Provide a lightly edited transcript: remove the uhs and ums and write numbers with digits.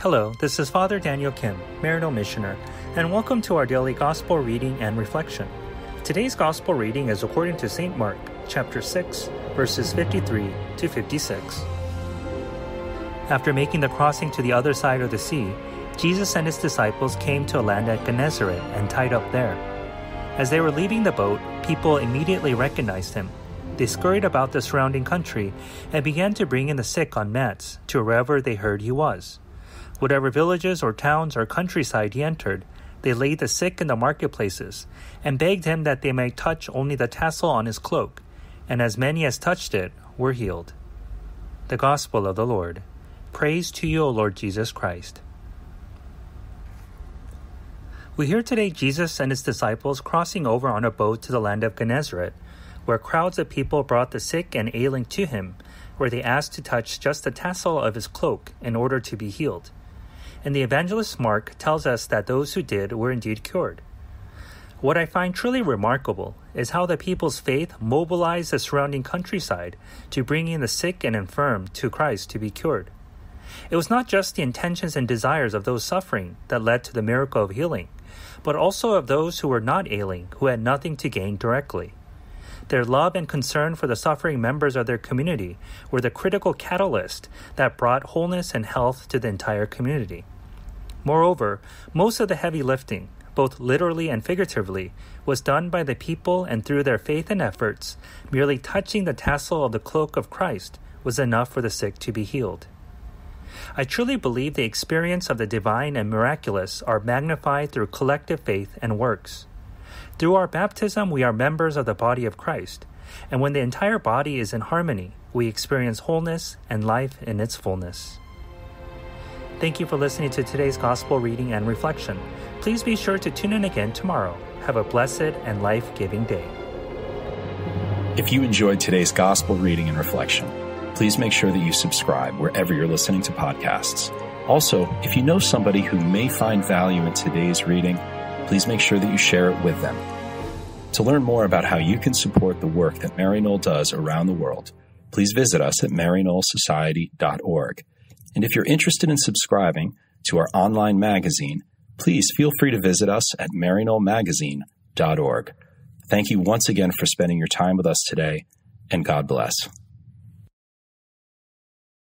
Hello, this is Father Daniel Kim, Maryknoll Missioner, and welcome to our daily Gospel reading and reflection. Today's Gospel reading is according to St. Mark, chapter 6, verses 53 to 56. After making the crossing to the other side of the sea, Jesus and his disciples came to a land at Gennesaret and tied up there. As they were leaving the boat, people immediately recognized him. They scurried about the surrounding country and began to bring in the sick on mats to wherever they heard he was. Whatever villages or towns or countryside he entered, they laid the sick in the marketplaces and begged him that they might touch only the tassel on his cloak, and as many as touched it were healed. The Gospel of the Lord. Praise to you, O Lord Jesus Christ. We hear today Jesus and his disciples crossing over on a boat to the land of Gennesaret, where crowds of people brought the sick and ailing to him, where they asked to touch just the tassel of his cloak in order to be healed. And the evangelist Mark tells us that those who did were indeed cured. What I find truly remarkable is how the people's faith mobilized the surrounding countryside to bring in the sick and infirm to Christ to be cured. It was not just the intentions and desires of those suffering that led to the miracle of healing, but also of those who were not ailing, who had nothing to gain directly. Their love and concern for the suffering members of their community were the critical catalyst that brought wholeness and health to the entire community. Moreover, most of the heavy lifting, both literally and figuratively, was done by the people, and through their faith and efforts, merely touching the tassel of the cloak of Christ was enough for the sick to be healed. I truly believe the experience of the divine and miraculous are magnified through collective faith and works. Through our baptism, we are members of the body of Christ, and when the entire body is in harmony, we experience wholeness and life in its fullness. Thank you for listening to today's Gospel reading and reflection. Please be sure to tune in again tomorrow. Have a blessed and life-giving day. If you enjoyed today's Gospel reading and reflection, please make sure that you subscribe wherever you're listening to podcasts. Also, if you know somebody who may find value in today's reading, please make sure that you share it with them. To learn more about how you can support the work that Mary Knoll does around the world, please visit us at maryknollsociety.org. And if you're interested in subscribing to our online magazine, please feel free to visit us at maryknollmagazine.org. Thank you once again for spending your time with us today, and God bless.